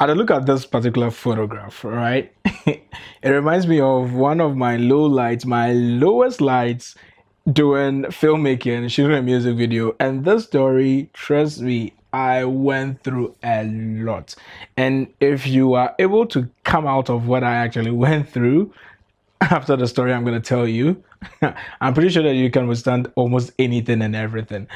At a look at this particular photograph, right, it reminds me of one of my lowest lights doing filmmaking, shooting a music video. And this story, trust me, I went through a lot. And if you are able to come out of what I actually went through after the story I'm going to tell you, I'm pretty sure that you can withstand almost anything and everything.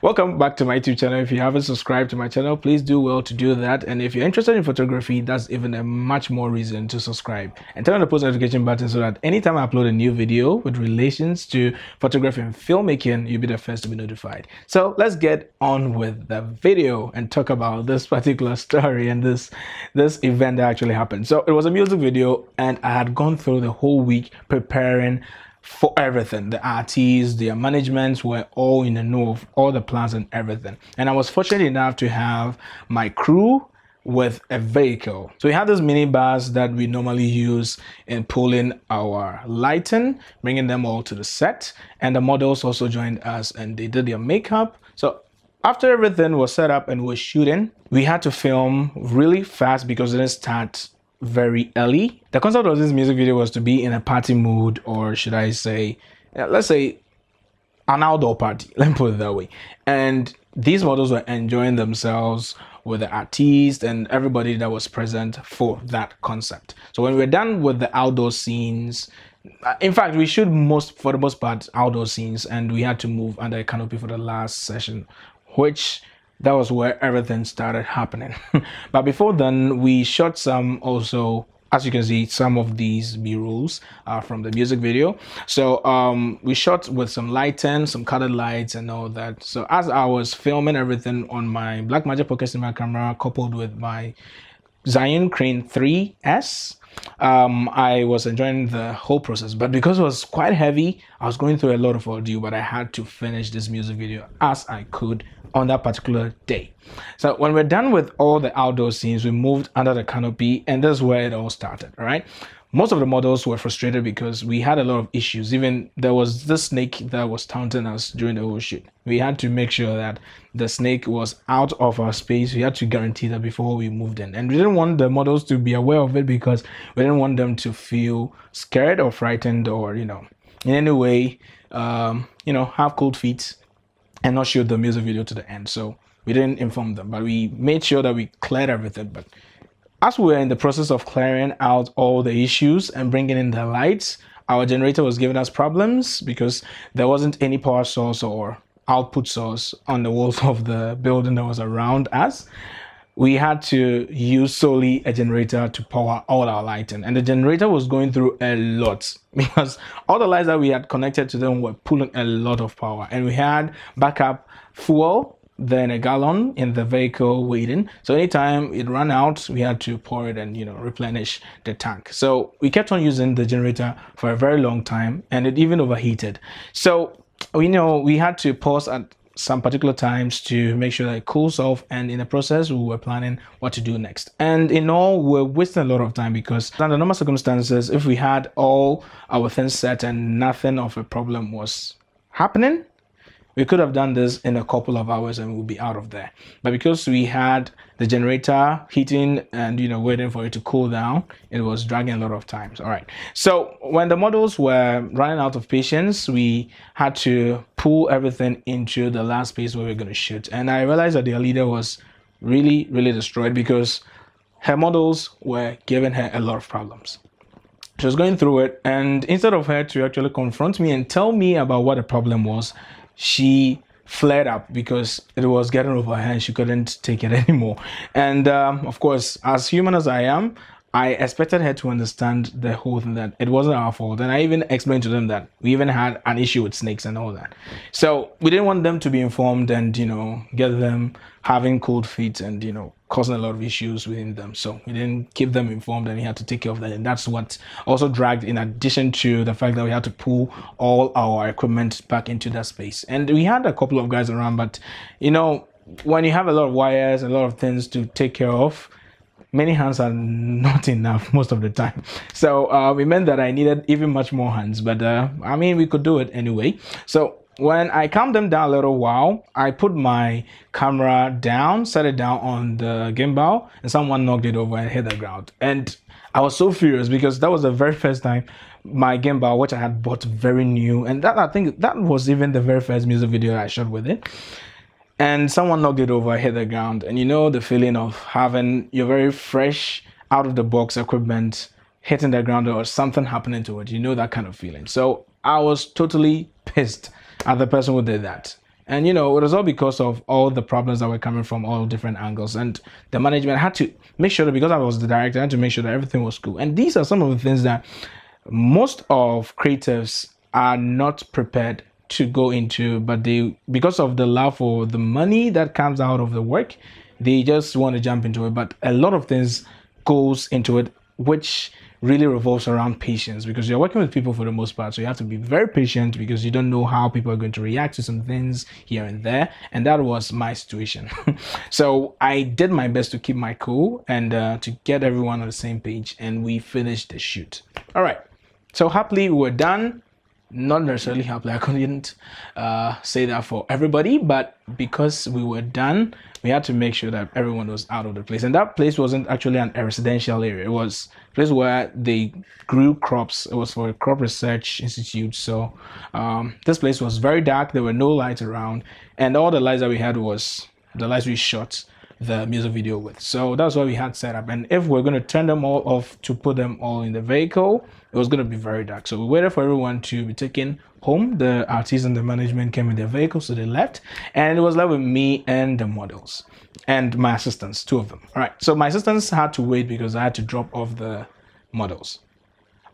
Welcome back to my YouTube channel. If you haven't subscribed to my channel, please do well to do that. And if you're interested in photography, that's even a much more reason to subscribe. And turn on the post notification button so that anytime I upload a new video with relations to photography and filmmaking, you'll be the first to be notified. So let's get on with the video and talk about this particular story and this event that actually happened. So it was a music video, and I had gone through the whole week preparing for everything. The artists, their managements were all in the know of all the plans and everything. And I was fortunate enough to have my crew with a vehicle. So we had this mini bus that we normally use in pulling our lighting, bringing them all to the set. And the models also joined us and they did their makeup. So after everything was set up and we're shooting, we had to film really fast because it didn't start very early. The concept of this music video was to be in a party mood, or should I say, let's say an outdoor party, let me put it that way. And these models were enjoying themselves with the artists and everybody that was present for that concept. So when we're done with the outdoor scenes, in fact, we shoot for the most part outdoor scenes, and we had to move under a canopy for the last session, which that was where everything started happening. But before then, we shot some also, as you can see, some of these B-rolls from the music video. So we shot with some lighting, some colored lights and all that. So as I was filming everything on my Black Magic Pocket Cinema camera coupled with my Zhiyun Crane 3s, I was enjoying the whole process. But because it was quite heavy, I was going through a lot of ordeal, but I had to finish this music video as I could on that particular day. So when we're done with all the outdoor scenes, we moved under the canopy, and that's where it all started, right? Most of the models were frustrated because we had a lot of issues. Even there was this snake that was taunting us during the whole shoot. We had to make sure that the snake was out of our space. We had to guarantee that before we moved in. And we didn't want the models to be aware of it because we didn't want them to feel scared or frightened or, you know, in any way, you know, have cold feet and not shoot the music video to the end. So we didn't inform them, but we made sure that we cleared everything. But as we were in the process of clearing out all the issues and bringing in the lights, our generator was giving us problems because there wasn't any power source or output source on the walls of the building that was around us. We had to use solely a generator to power all our lighting. And the generator was going through a lot because all the lights that we had connected to them were pulling a lot of power. And we had backup fuel, then a gallon in the vehicle waiting. So anytime it ran out, we had to pour it and, you know, replenish the tank. So we kept on using the generator for a very long time, and it even overheated. So we know we had to pause at some particular times to make sure that it cools off, and in the process we were planning what to do next. And in all, we're wasting a lot of time because under normal circumstances, if we had all our things set and nothing of a problem was happening, we could have done this in a couple of hours and we'll be out of there. But because we had the generator heating and, you know, waiting for it to cool down, it was dragging a lot of times. All right. So when the models were running out of patience, we had to pull everything into the last space where we were going to shoot. And I realized that their leader was really, really destroyed because her models were giving her a lot of problems. She was going through it, and instead of her to actually confront me and tell me about what the problem was, she flared up because it was getting over her and she couldn't take it anymore. And of course, as human as I am, I expected her to understand the whole thing, that it wasn't our fault. And I even explained to them that we even had an issue with snakes and all that. So we didn't want them to be informed and, you know, get them having cold feet and, you know, causing a lot of issues within them. So we didn't keep them informed, and we had to take care of that. And that's what also dragged, in addition to the fact that we had to pull all our equipment back into that space. And we had a couple of guys around, but, you know, when you have a lot of wires, a lot of things to take care of, many hands are not enough most of the time. So it meant that I needed even much more hands, but I mean, we could do it anyway. So When I calm them down a little while, I put my camera down, set it down on the gimbal, and someone knocked it over and hit the ground. And I was so furious because that was the very first time my gimbal, which I had bought very new, and that I think that was even the very first music video I shot with it. And someone knocked it over, hit the ground. And you know the feeling of having your very fresh, out-of-the-box equipment hitting the ground or something happening to it. You know that kind of feeling. So I was totally pissed at the person who did that. And you know, it was all because of all the problems that were coming from all different angles. And the management had to make sure that, because I was the director, I had to make sure that everything was cool. And these are some of the things that most of creatives are not prepared to go into, but they, because of the love for the money that comes out of the work, they just want to jump into it. But a lot of things goes into it, which really revolves around patience, because you're working with people for the most part, so you have to be very patient because you don't know how people are going to react to some things here and there, and that was my situation. So I did my best to keep my cool and to get everyone on the same page, and we finished the shoot. All right, so happily we were done. Not necessarily happily, I couldn't say that for everybody, but because we were done, we had to make sure that everyone was out of the place. And that place wasn't actually an residential area. It was a place where they grew crops. It was for a crop research institute. So this place was very dark. There were no lights around, and all the lights that we had was the lights we shot the music video with. So that's what we had set up. And if we're going to turn them all off to put them all in the vehicle, it was going to be very dark. So we waited for everyone to be taken home. The artists and the management came in their vehicle, so they left, and it was left with me and the models and my assistants, two of them. All right, so my assistants had to wait because I had to drop off the models.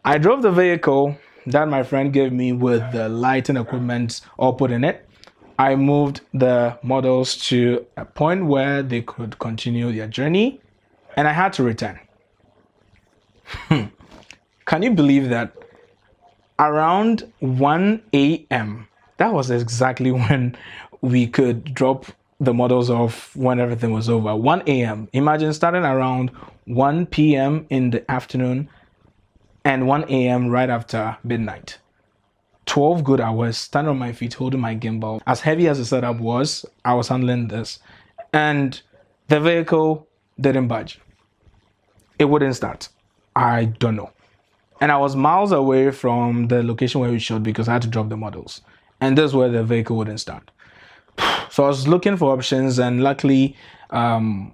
I drove the vehicle that my friend gave me with the lighting equipment all put in it. I moved the models to a point where they could continue their journey, and I had to return. Can you believe that? Around 1 AM, that was exactly when we could drop the models off when everything was over. 1 AM, imagine starting around 1 PM in the afternoon and 1 AM right after midnight. 12 good hours standing on my feet holding my gimbal. As heavy as the setup was, I was handling this, and the vehicle didn't budge. It wouldn't start. I don't know. And I was miles away from the location where we shot because I had to drop the models, and this is where the vehicle wouldn't start. So I was looking for options, and luckily an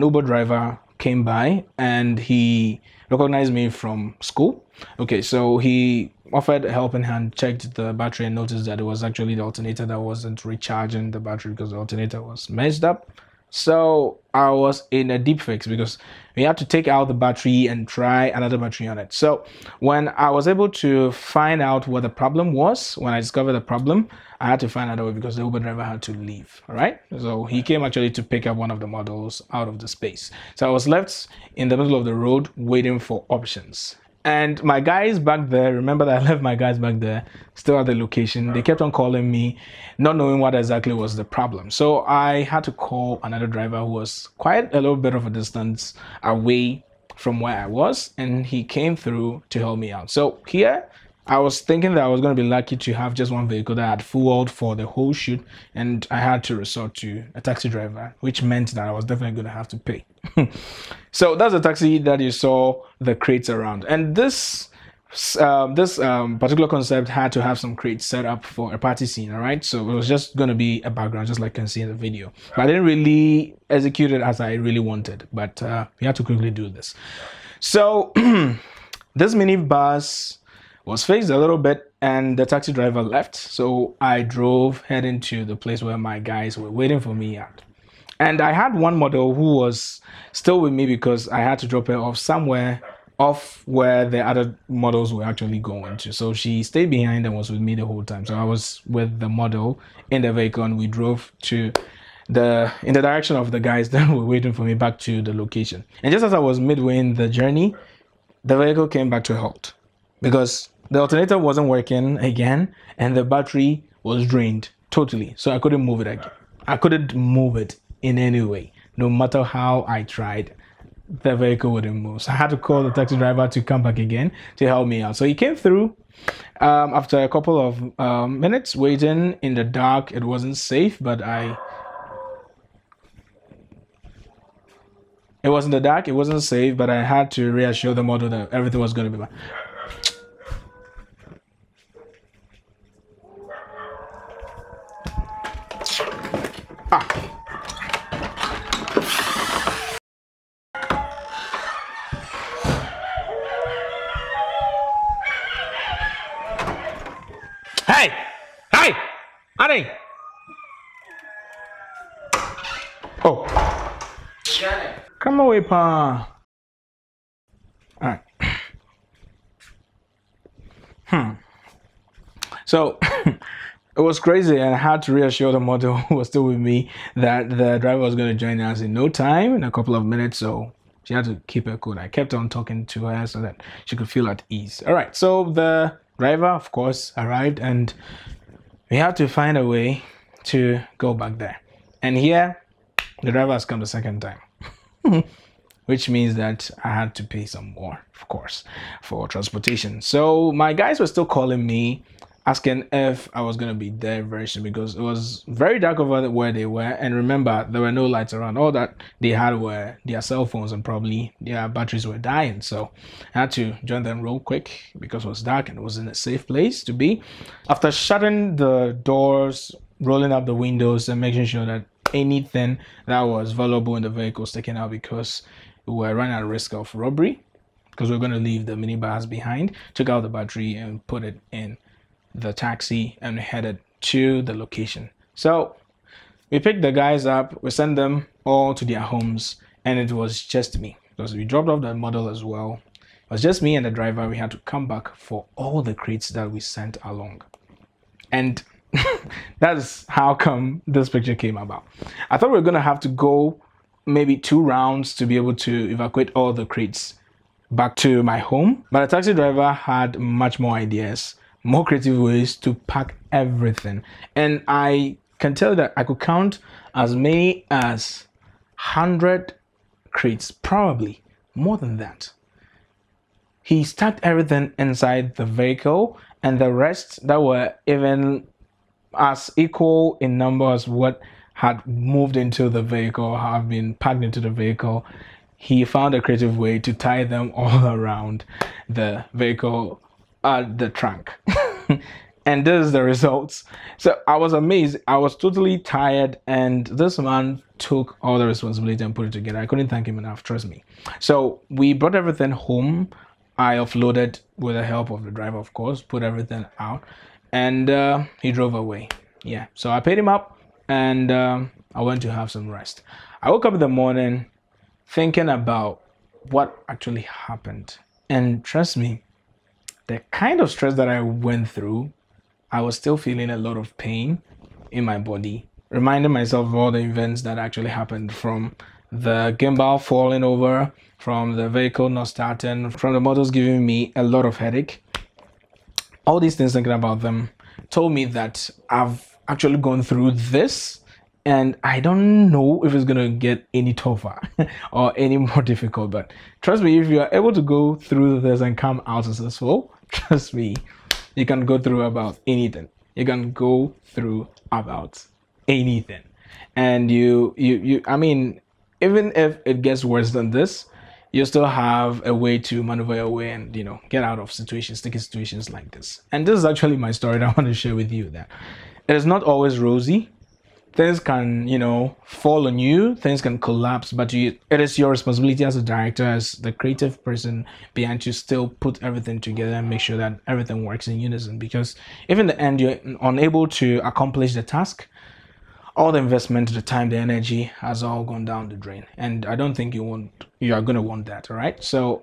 Uber driver came by, and he recognized me from school. Okay, so he offered a helping hand, checked the battery, and noticed that it was actually the alternator that wasn't recharging the battery because the alternator was messed up. So I was in a deep fix because we had to take out the battery and try another battery on it. So when I was able to find out what the problem was, when I discovered the problem, I had to find out a way because the Uber driver had to leave. All right, so he came actually to pick up one of the models out of the space. So I was left in the middle of the road waiting for options. And my guys back there, remember that I left my guys back there, still at the location. They kept on calling me, not knowing what exactly was the problem. So I had to call another driver who was quite a little bit of a distance away from where I was, and he came through to help me out. So here, I was thinking that I was going to be lucky to have just one vehicle that I had fueled for the whole shoot, and I had to resort to a taxi driver, which meant that I was definitely going to have to pay. So that's the taxi that you saw the crates around. And this particular concept had to have some crates set up for a party scene, all right? So it was just going to be a background, just like you can see in the video. But I didn't really execute it as I really wanted, but we had to quickly do this. So this minibus was fixed a little bit, and the taxi driver left. So I drove heading to the place where my guys were waiting for me at. And I had one model who was still with me because I had to drop her off somewhere off where the other models were actually going to. So she stayed behind and was with me the whole time. So I was with the model in the vehicle, and we drove to in the direction of the guys that were waiting for me back to the location. And just as I was midway in the journey, the vehicle came back to a halt because the alternator wasn't working again, and the battery was drained totally. So I couldn't move it again. I couldn't move it in any way. No matter how I tried, the vehicle wouldn't move. So I had to call the taxi driver to come back again to help me out. So he came through after a couple of minutes waiting in the dark. It wasn't safe, but it wasn't the dark, it wasn't safe, but I had to reassure the model that everything was going to be fine. Oh, come away, pa. All right. So it was crazy, and I had to reassure the model who was still with me that the driver was going to join us in no time, in a couple of minutes. So she had to keep her cool. I kept on talking to her so that she could feel at ease. All right. So the driver, of course, arrived, and we have to find a way to go back there. And here, the driver has come the second time, which means that I had to pay some more, of course, for transportation. So my guys were still calling me, asking if I was going to be there very soon, because it was very dark over where they were. And remember, there were no lights around. All that they had were their cell phones, and probably their batteries were dying. So I had to join them real quick because it was dark and it wasn't a safe place to be. After shutting the doors, rolling up the windows, and making sure that anything that was valuable in the vehicle was taken out, because we were running at risk of robbery, because we were going to leave the minibars behind. Took out the battery and put it in the taxi and headed to the location. So we picked the guys up, we sent them all to their homes, and it was just me, because we dropped off the model as well. It was just me and the driver. We had to come back for all the crates that we sent along, and that's how come this picture came about. I thought we were gonna have to go maybe 2 rounds to be able to evacuate all the crates back to my home, but the taxi driver had much more ideas, more creative ways to pack everything. And I can tell that I could count as many as 100 crates, probably more than that. He stacked everything inside the vehicle, and the rest that were even as equal in number as what had moved into the vehicle, have been packed into the vehicle. He found a creative way to tie them all around the vehicle at the trunk. And this is the results. So I was amazed. I was totally tired, and this man took all the responsibility and put it together. I couldn't thank him enough, trust me. So we brought everything home. I offloaded with the help of the driver, of course, put everything out, and he drove away. Yeah, so I paid him up, and I went to have some rest. I woke up in the morning thinking about what actually happened, and trust me, the kind of stress that I went through, I was still feeling a lot of pain in my body, reminding myself of all the events that actually happened, from the gimbal falling over, from the vehicle not starting, from the models giving me a lot of headache. All these things, thinking about them, told me that I've actually gone through this, and I don't know if it's going to get any tougher or any more difficult. But trust me, if you are able to go through this and come out successful, trust me, you can go through about anything. You can go through about anything. And I mean, even if it gets worse than this, you still have a way to maneuver your way and, you know, get out of situations, sticky situations like this. And this is actually my story that I want to share with you, that it is not always rosy. Things can, you know, fall on you, things can collapse, but it is your responsibility as a director, as the creative person behind, to still put everything together and make sure that everything works in unison, because if in the end you're unable to accomplish the task, all the investment, the time, the energy has all gone down the drain. And I don't think you are going to want that, all right? So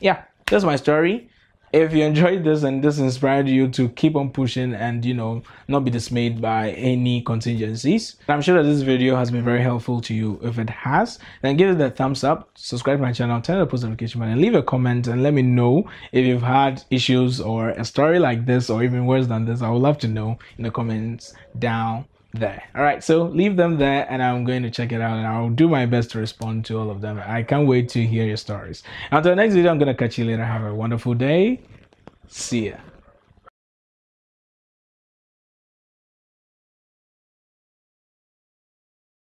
yeah, that's my story. If you enjoyed this and this inspired you to keep on pushing and, you know, not be dismayed by any contingencies, I'm sure that this video has been very helpful to you. If it has, then give it a thumbs up, subscribe to my channel, turn on the post notification button, and leave a comment and let me know if you've had issues or a story like this, or even worse than this. I would love to know in the comments down there. All right, so leave them there and I'm going to check it out and I'll do my best to respond to all of them. I can't wait to hear your stories. Until the next video, I'm going to catch you later. Have a wonderful day. See ya.